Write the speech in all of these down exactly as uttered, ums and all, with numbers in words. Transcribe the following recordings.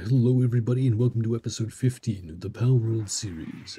Hello everybody and welcome to episode fifteen of the Palworld series.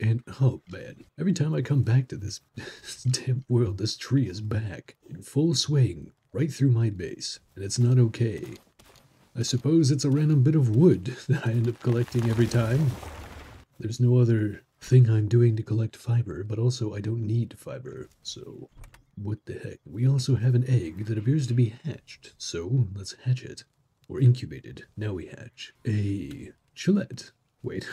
And oh man, every time I come back to this damn world, this tree is back in full swing right through my base, and it's not okay. I suppose it's a random bit of wood that I end up collecting every time. There's no other thing I'm doing to collect fiber, but also I don't need fiber, so what the heck. We also have an egg that appears to be hatched, so let's hatch it. Or incubated. Now we hatch a Chillet. Wait,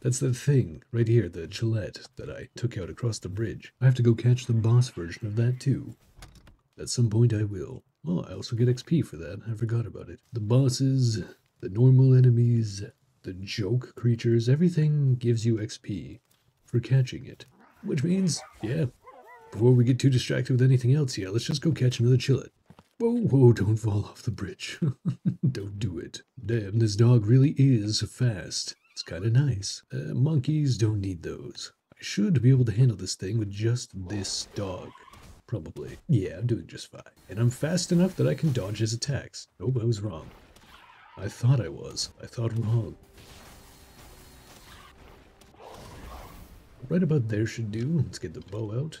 that's that thing right here, the Chillet that I took out across the bridge. I have to go catch the boss version of that too. At some point I will. Oh, I also get X P for that. I forgot about it. The bosses, the normal enemies, the joke creatures, everything gives you X P for catching it. Which means, yeah, before we get too distracted with anything else here, let's just go catch another Chillet. Whoa, whoa, don't fall off the bridge. Don't do it. Damn, this dog really is fast. It's kind of nice. Uh, monkeys, don't need those. I should be able to handle this thing with just this dog. Probably. Yeah, I'm doing just fine. And I'm fast enough that I can dodge his attacks. Nope, I was wrong. I thought I was. I thought wrong. Right about there should do. Let's get the bow out.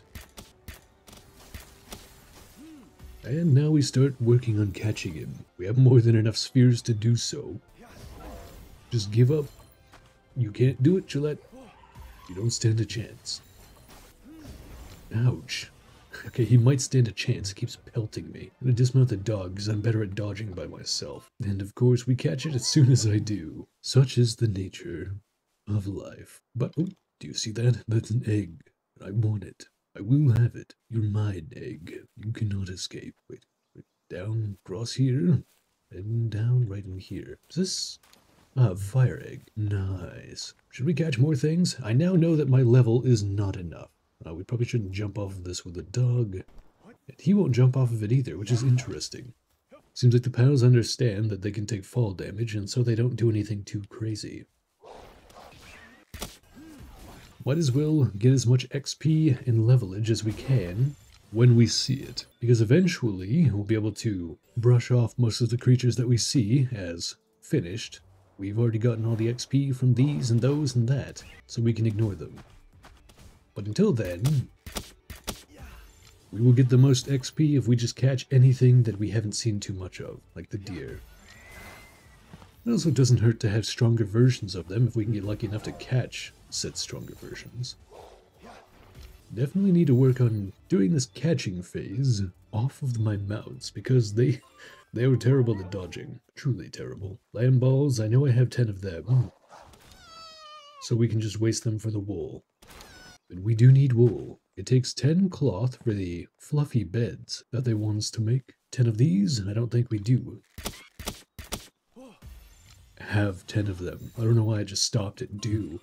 And now we start working on catching him. We have more than enough spheres to do so. Just give up. You can't do it, Chillet. You don't stand a chance. Ouch. Okay, he might stand a chance. He keeps pelting me. I'm gonna dismount the dog because I'm better at dodging by myself. And of course, we catch it as soon as I do. Such is the nature of life. But, oh, do you see that? That's an egg. I want it. I will have it. You're mine, egg. You cannot escape. Wait, wait, down, cross here, and down right in here. Is this? Ah, fire egg. Nice. Should we catch more things? I now know that my level is not enough. Uh, we probably shouldn't jump off of this with a dog. And he won't jump off of it either, which is interesting. Seems like the pals understand that they can take fall damage, and so they don't do anything too crazy. Might as well get as much X P and levelage as we can when we see it, because eventually we'll be able to brush off most of the creatures that we see as finished. We've already gotten all the X P from these and those and that, so we can ignore them. But until then, we will get the most X P if we just catch anything that we haven't seen too much of, like the deer. It also doesn't hurt to have stronger versions of them if we can get lucky enough to catch said stronger versions. Definitely need to work on doing this catching phase off of my mounts, because they they were terrible at dodging. Truly terrible. Lamb balls, I know I have ten of them. So we can just waste them for the wool. But we do need wool. It takes ten cloth for the fluffy beds that they want us to make. ten of these, and I don't think we do have ten of them. I don't know why I just stopped at do.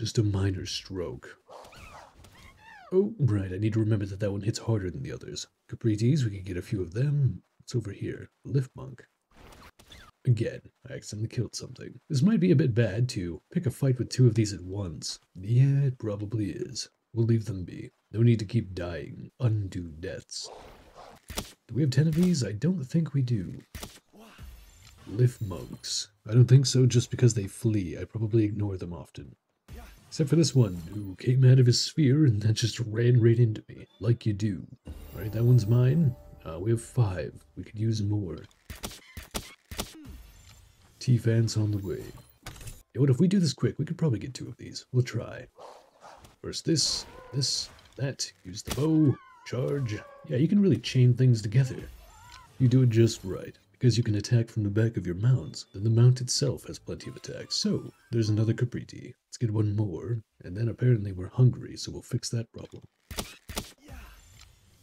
Just a minor stroke. Oh, right, I need to remember that that one hits harder than the others. Caprities, we can get a few of them. It's over here. Lifmunk. Again, I accidentally killed something. This might be a bit bad to pick a fight with two of these at once. Yeah, it probably is. We'll leave them be. No need to keep dying. Undue deaths. Do we have ten of these? I don't think we do. Lifmunks. I don't think so, just because they flee. I probably ignore them often. Except for this one, who came out of his sphere and then just ran right into me. Like you do. Alright, that one's mine. Uh, we have five. We could use more. Teafant's on the way. You know what, if we do this quick, we could probably get two of these. We'll try. First this, this, that. Use the bow. Charge. Yeah, you can really chain things together. You do it just right. Because you can attack from the back of your mounts, then the mount itself has plenty of attacks. So, there's another Caprity. Let's get one more, and then apparently we're hungry, so we'll fix that problem.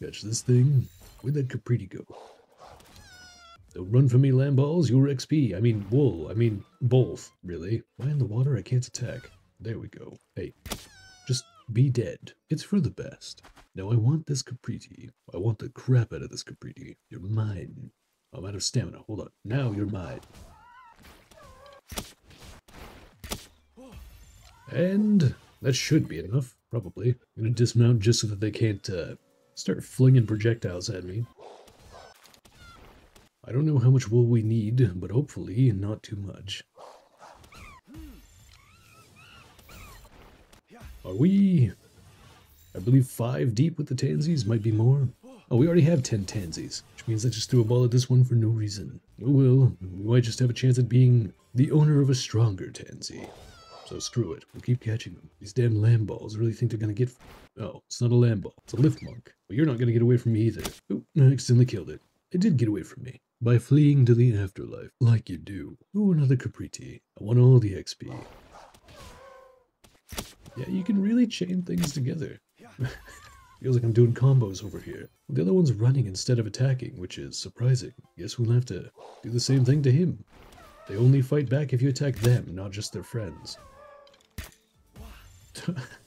Catch this thing. Where'd that Caprity go? Don't run from me, lamb balls. Your X P. I mean, wool. I mean, both, really. Why in the water? I can't attack. There we go. Hey, just be dead. It's for the best. Now, I want this Caprity. I want the crap out of this Caprity. You're mine. I'm out of stamina. Hold on. Now you're mine. And that should be enough, probably. I'm going to dismount just so that they can't uh, start flinging projectiles at me. I don't know how much wool we need, but hopefully not too much. Are we, I believe, five deep with the tansies? Might be more. Oh, we already have ten tansies, which means I just threw a ball at this one for no reason. Oh well, we might just have a chance at being the owner of a stronger tansy. So screw it, we'll keep catching them. These damn lamb balls, really think they're gonna get... Oh, it's not a lamb ball, it's a Lifmunk. But you're not gonna get away from me either. Oop, I accidentally killed it. It did get away from me. By fleeing to the afterlife, like you do. Ooh, another Caprity. I want all the X P. Yeah, you can really chain things together. Feels like I'm doing combos over here. The other one's running instead of attacking, which is surprising. Guess we'll have to do the same thing to him. They only fight back if you attack them, not just their friends.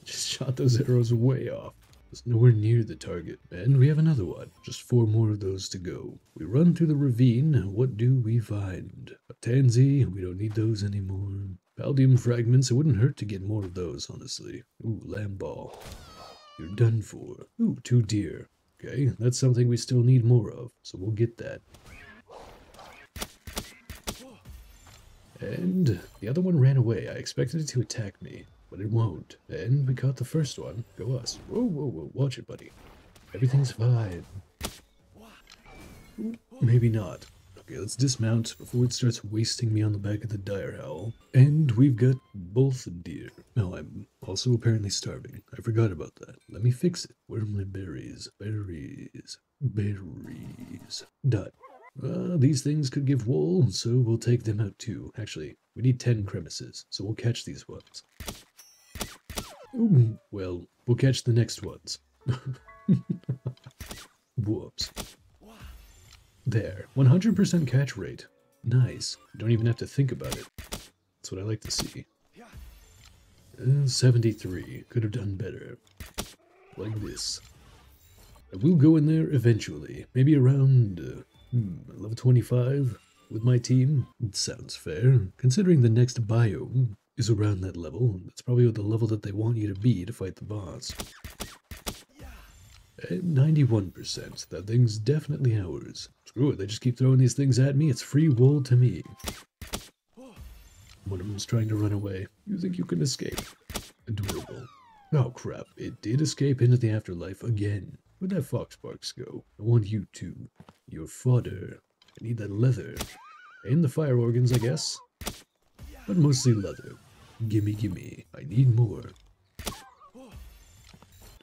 Just shot those arrows way off. It's nowhere near the target. And we have another one. Just four more of those to go. We run through the ravine. What do we find? A tansy. We don't need those anymore. Paldium fragments. It wouldn't hurt to get more of those, honestly. Ooh, lamb ball. You're done for. Ooh, two deer. Okay, that's something we still need more of. So we'll get that. And the other one ran away. I expected it to attack me, but it won't. And we caught the first one. Go us. Whoa, whoa, whoa. Watch it, buddy. Everything's fine. Maybe not. Okay, let's dismount before it starts wasting me on the back of the dire owl. And we've got both deer. No, I'm also apparently starving. I forgot about that. Let me fix it. Where are my berries? Berries. Berries. Done. Uh, these things could give wool, so we'll take them out too. Actually, we need ten Cremises, so we'll catch these ones. Ooh, well, we'll catch the next ones. Whoops. There. one hundred percent catch rate. Nice. You don't even have to think about it. That's what I like to see. Uh, seventy-three. Could have done better. Like this. I will go in there eventually. Maybe around... Uh, Hmm, level twenty-five with my team? It sounds fair. Considering the next biome is around that level, that's probably the level that they want you to be to fight the boss. At ninety-one percent, that thing's definitely ours. Screw it, they just keep throwing these things at me, it's free wool to me. One of them's trying to run away. You think you can escape? Adorable. Oh crap, it did escape into the afterlife again. Where'd that Foxparks go? I want you too. Your fodder. I need that leather. And the fire organs, I guess. But mostly leather. Gimme, gimme. I need more.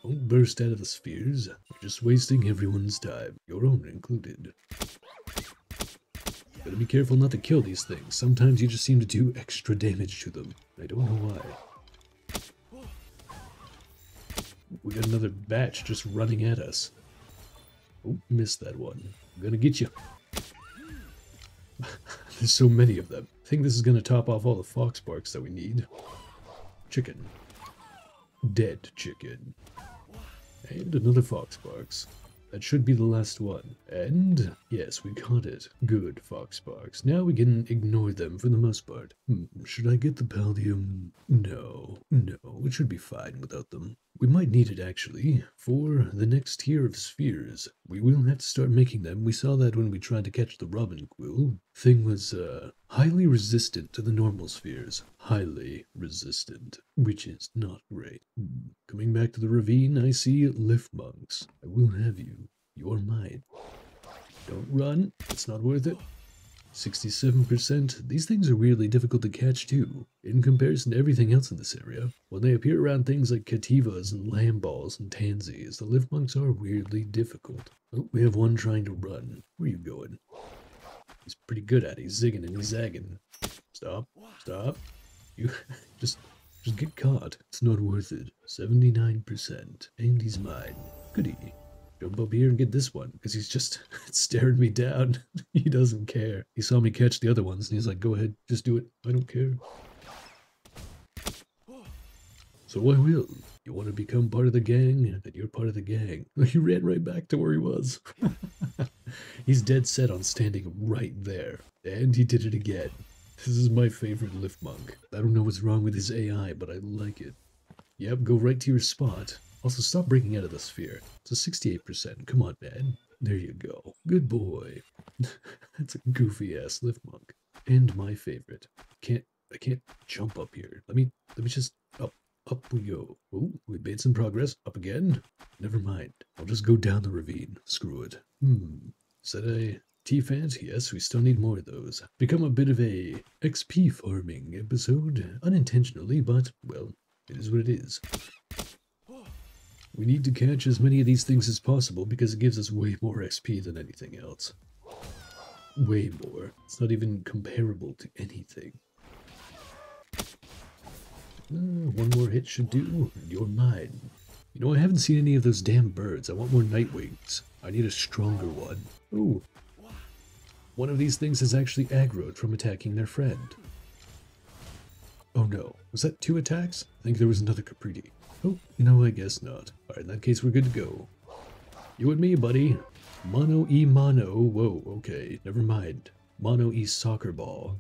Don't burst out of the spheres. You're just wasting everyone's time. Your own included. Gotta be careful not to kill these things. Sometimes you just seem to do extra damage to them. I don't know why. We got another batch just running at us. Oh, missed that one. I'm gonna get you. There's so many of them. I think this is gonna top off all the Foxparks that we need. Chicken. Dead chicken. And another Foxparks. That should be the last one. And yes, we caught it. Good Foxparks. Now we can ignore them for the most part. Hmm, should I get the pallium? No, no, it should be fine without them. We might need it actually for the next tier of spheres. We will have to start making them. We saw that when we tried to catch the Robin Quill. Thing was uh, highly resistant to the normal spheres. Highly resistant, which is not great. Hmm. Coming back to the ravine, I see Lifmunks. I will have you. You're mine. Don't run. It's not worth it. sixty-seven percent. These things are really difficult to catch too, in comparison to everything else in this area. When they appear around things like cativas and lamb balls and tansies, the Lifmunks are weirdly difficult. Oh, we have one trying to run. Where are you going? He's pretty good at it. He's zigging and he's zagging. Stop. Stop. You just... Just get caught. It's not worth it. seventy-nine percent. And he's mine. Goody. Jump up here and get this one, because he's just staring me down. He doesn't care. He saw me catch the other ones, and he's like, go ahead, just do it. I don't care. So I will. You want to become part of the gang, and you're part of the gang. He ran right back to where he was. He's dead set on standing right there. And he did it again. This is my favorite Lifmunk. I don't know what's wrong with his A I, but I like it. Yep, go right to your spot. Also, stop breaking out of the sphere. It's a sixty-eight percent. Come on, man. There you go. Good boy. That's a goofy-ass Lifmunk. And my favorite. Can't I can't jump up here. Let me let me just up up we go. Oh, we made some progress. Up again. Never mind. I'll just go down the ravine. Screw it. Hmm. Is that a Teafant? Yes, we still need more of those. Become a bit of a X P farming episode. Unintentionally, but well, it is what it is. We need to catch as many of these things as possible because it gives us way more X P than anything else. Way more. It's not even comparable to anything. Uh, one more hit should do, and you're mine. You know, I haven't seen any of those damn birds. I want more Nightwings. I need a stronger one. Ooh. One of these things is actually aggroed from attacking their friend. Oh no. Was that two attacks? I think there was another Caprity. Oh, you know, I guess not. Alright, in that case, we're good to go. You and me, buddy. Mono e mono. Whoa, okay. Never mind. Mono e soccer ball.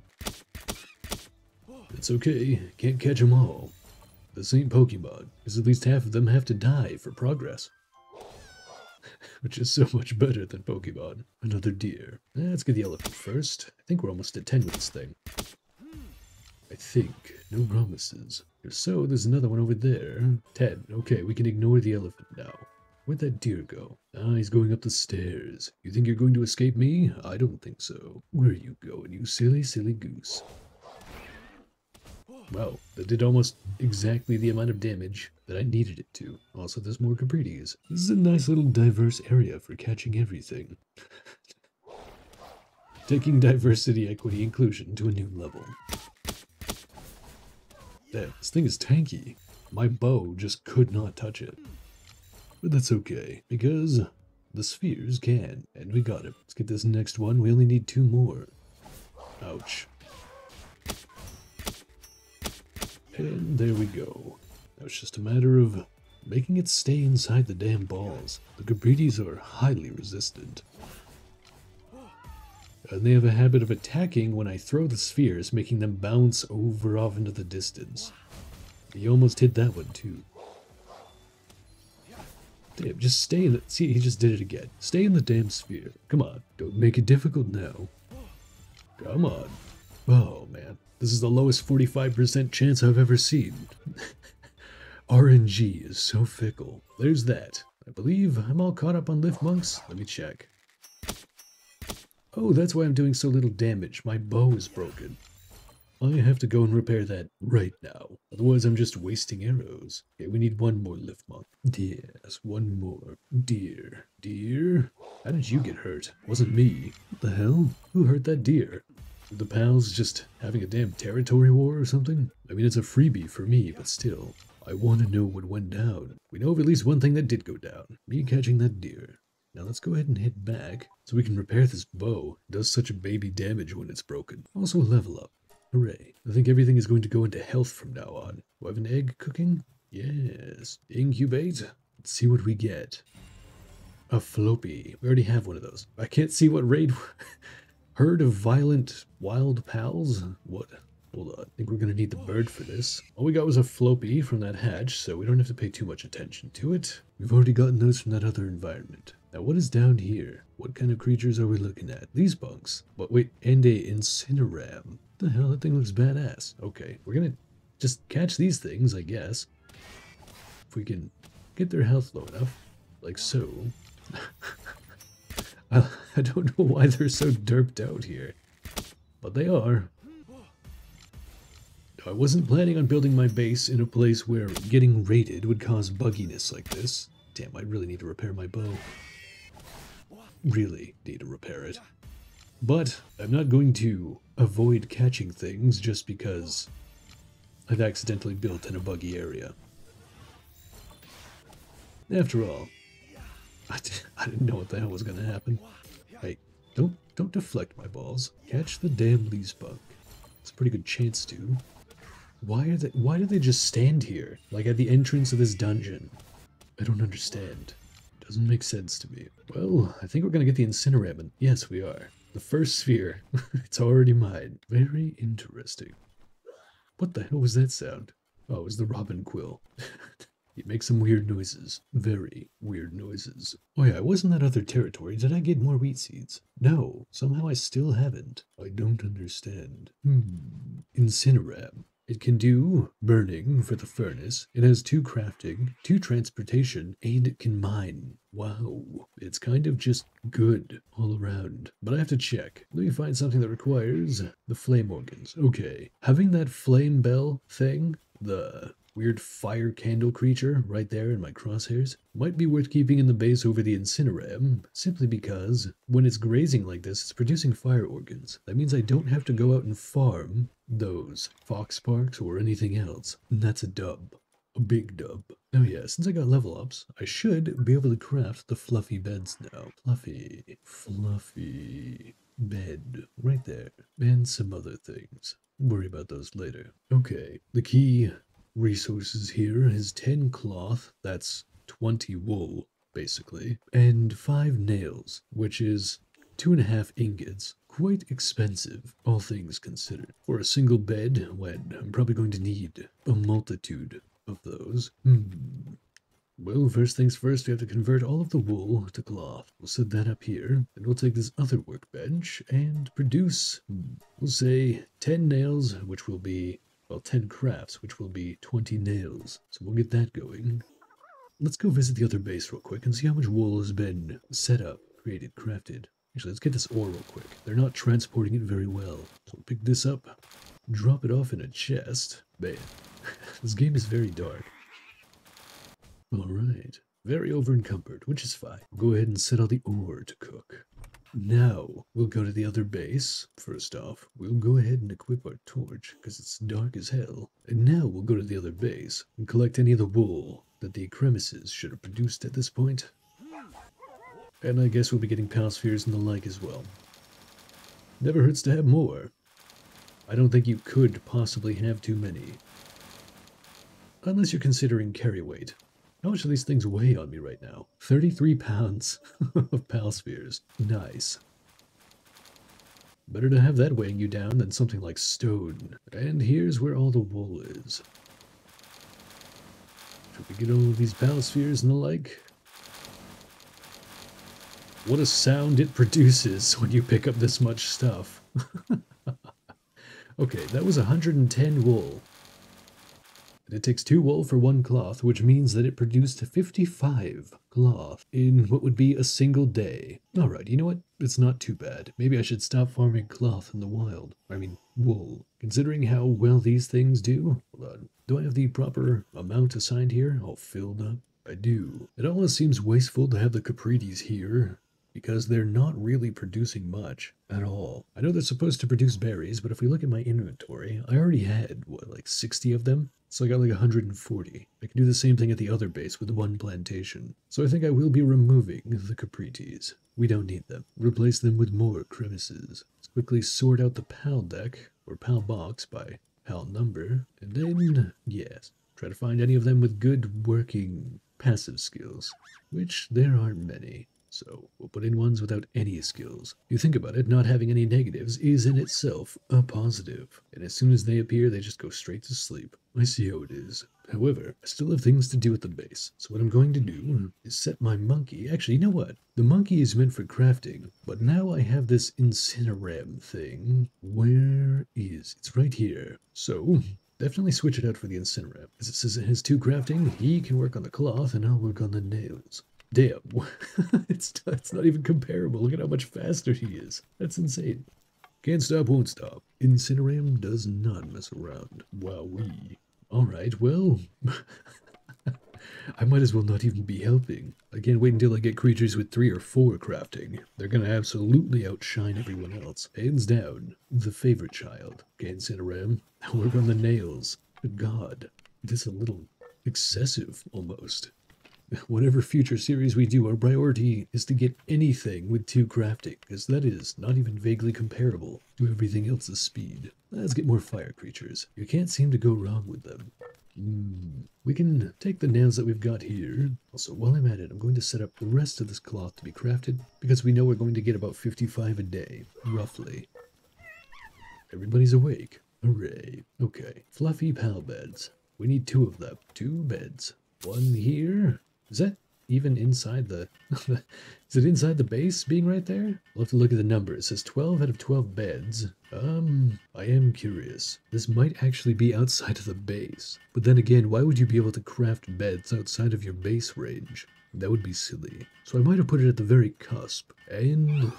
It's okay. Can't catch them all. This ain't Pokemon, because at least half of them have to die for progress. Which is so much better than Pokemon. Another deer. Eh, let's get the elephant first. I think we're almost at ten with this thing. I think. No promises. If so, there's another one over there. Ten. Okay, we can ignore the elephant now. Where'd that deer go? Ah, he's going up the stairs. You think you're going to escape me? I don't think so. Where are you going, you silly, silly goose? Wow, that did almost exactly the amount of damage that I needed it to. Also, there's more Capritis. This is a nice little diverse area for catching everything. Taking diversity, equity, inclusion to a new level. Damn, this thing is tanky. My bow just could not touch it. But that's okay, because the spheres can, and we got it. Let's get this next one. We only need two more. Ouch. And there we go. Now it's just a matter of making it stay inside the damn balls. The Capritis are highly resistant. And they have a habit of attacking when I throw the spheres, making them bounce over off into the distance. You almost hit that one too. Damn, just stay in the... See, he just did it again. Stay in the damn sphere. Come on, don't make it difficult now. Come on. Oh, man. This is the lowest forty-five percent chance I've ever seen. R N G is so fickle. There's that. I believe I'm all caught up on Lifmunks. Let me check. Oh, that's why I'm doing so little damage. My bow is broken. I have to go and repair that right now. Otherwise, I'm just wasting arrows. Okay, we need one more Lifmunk. Yes, one more. Deer. Deer? How did you get hurt? Wasn't me. What the hell? Who hurt that deer? Were the pals just having a damn territory war or something? I mean, it's a freebie for me, but still. I want to know what went down. We know of at least one thing that did go down. Me catching that deer. Now let's go ahead and head back so we can repair this bow. It does such baby damage when it's broken. Also a level up. Hooray. I think everything is going to go into health from now on. Do I have an egg cooking? Yes. Incubate. Let's see what we get. A floppy. We already have one of those. I can't see what raid... Herd of violent wild pals? What? Hold on. I think we're going to need the bird for this. All we got was a floppy from that hatch, so we don't have to pay too much attention to it. We've already gotten those from that other environment. Now what is down here? What kind of creatures are we looking at? These bunks. But wait, and a Incineram. The hell, that thing looks badass. Okay, we're gonna just catch these things, I guess. If we can get their health low enough, like so. I, I don't know why they're so derped out here, but they are. I wasn't planning on building my base in a place where getting raided would cause bugginess like this. Damn, I really need to repair my bow. Really need to repair it. But I'm not going to avoid catching things just because I've accidentally built in a buggy area. After all, I, did, I didn't know what the hell was going to happen. Hey, don't don't deflect my balls. Catch the damn lease bug. It's a pretty good chance to. Why are they? Why do they just stand here, like at the entrance of this dungeon? I don't understand. Doesn't make sense to me. Well, I think we're gonna get the Incineram. Yes, we are. The first sphere. It's already mine. Very interesting. What the hell was that sound? Oh, it was the Robin Quill. It makes some weird noises. Very weird noises. Oh yeah, I was in that other territory. Did I get more wheat seeds? No. Somehow I still haven't. I don't understand. Hmm. Incineram. It can do burning for the furnace. It has two crafting, two transportation, and it can mine. Wow. It's kind of just good all around. But I have to check. Let me find something that requires the flame organs. Okay. Having that flame bell thing, the weird fire candle creature right there in my crosshairs might be worth keeping in the base over the Incineram, simply because when it's grazing like this, it's producing fire organs. That means I don't have to go out and farm those Foxparks or anything else. And that's a dub. A big dub. Oh yeah, since I got level ups, I should be able to craft the fluffy beds now. Fluffy. Fluffy. Bed. Right there. And some other things. Worry about those later. Okay. The key resources here is ten cloth, that's twenty wool, basically, and five nails, which is two and a half ingots. Quite expensive, all things considered. For a single bed, when I'm probably going to need a multitude of those. Hmm. Well, first things first, we have to convert all of the wool to cloth. We'll set that up here, and we'll take this other workbench and produce, we'll say, ten nails, which will be Well, ten crafts, which will be twenty nails. So we'll get that going. Let's go visit the other base real quick and see how much wool has been set up, created, crafted. Actually, let's get this ore real quick. They're not transporting it very well. So we'll pick this up, drop it off in a chest. Man, this game is very dark. All right. Very over-encumbered, which is fine. We'll go ahead and set all the ore to cook. Now, we'll go to the other base. First off, we'll go ahead and equip our torch, because it's dark as hell. And now we'll go to the other base and collect any of the wool that the Cremis should have produced at this point. And I guess we'll be getting pow spheres and the like as well. Never hurts to have more. I don't think you could possibly have too many. Unless you're considering carry weight. How much do these things weigh on me right now? thirty-three pounds of pal spheres. Nice. Better to have that weighing you down than something like stone. And here's where all the wool is. Should we get all of these pal spheres and the like? What a sound it produces when you pick up this much stuff. Okay, that was one hundred ten wool. It takes two wool for one cloth, which means that it produced fifty-five cloth in what would be a single day. Alright, you know what? It's not too bad. Maybe I should stop farming cloth in the wild. I mean, wool. Considering how well these things do. Hold on. Do I have the proper amount assigned here? All filled up? I do. It almost seems wasteful to have the Caprities here, because they're not really producing much at all. I know they're supposed to produce berries, but if we look at my inventory, I already had, what, like sixty of them? So I got like one hundred forty. I can do the same thing at the other base with one plantation. So I think I will be removing the Caprities. We don't need them. Replace them with more Cremises. Let's quickly sort out the Pal deck, or Pal box, by Pal number. And then, yes, try to find any of them with good working passive skills, which there aren't many. So we'll put in ones without any skills. You think about it, not having any negatives is in itself a positive. And as soon as they appear, they just go straight to sleep. I see how it is. However, I still have things to do at the base. So what I'm going to do is set my monkey. Actually, you know what? The monkey is meant for crafting, but now I have this Incineram thing. Where is? It's right here. So definitely switch it out for the Incineram. As it says it has two crafting, he can work on the cloth and I'll work on the nails. Damn, it's, it's not even comparable. Look at how much faster he is. That's insane. Can't stop, won't stop. Incineram does not mess around. Wowee. Alright, well, I might as well not even be helping. I can't wait until I get creatures with three or four crafting. They're going to absolutely outshine everyone else. Hands down, the favorite child. Okay, Incineram, work on the nails. Good God, this is a little excessive, almost. Whatever future series we do, our priority is to get anything with two crafting, because that is not even vaguely comparable to everything else's speed. Let's get more fire creatures. You can't seem to go wrong with them. Mm. We can take the nails that we've got here. Also, while I'm at it, I'm going to set up the rest of this cloth to be crafted, because we know we're going to get about fifty-five a day, roughly. Everybody's awake. Hooray. Okay. Fluffy pal beds. We need two of them. Two beds. one here. Is that even inside the... is it inside the base being right there? We'll have to look at the number. It says twelve out of twelve beds. Um, I am curious. This might actually be outside of the base. But then again, why would you be able to craft beds outside of your base range? That would be silly. So I might have put it at the very cusp. And...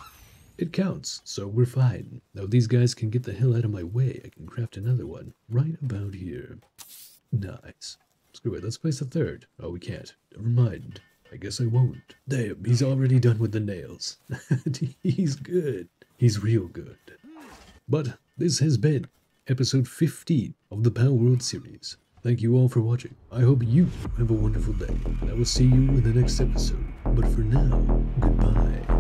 it counts, so we're fine. Now these guys can get the hell out of my way. I can craft another one right about here. Nice. Screw it, let's place a third. Oh, we can't. Never mind. I guess I won't. Damn, he's already done with the nails. He's good. He's real good. But this has been episode fifteen of the Palworld series. Thank you all for watching. I hope you have a wonderful day. And I will see you in the next episode. But for now, goodbye.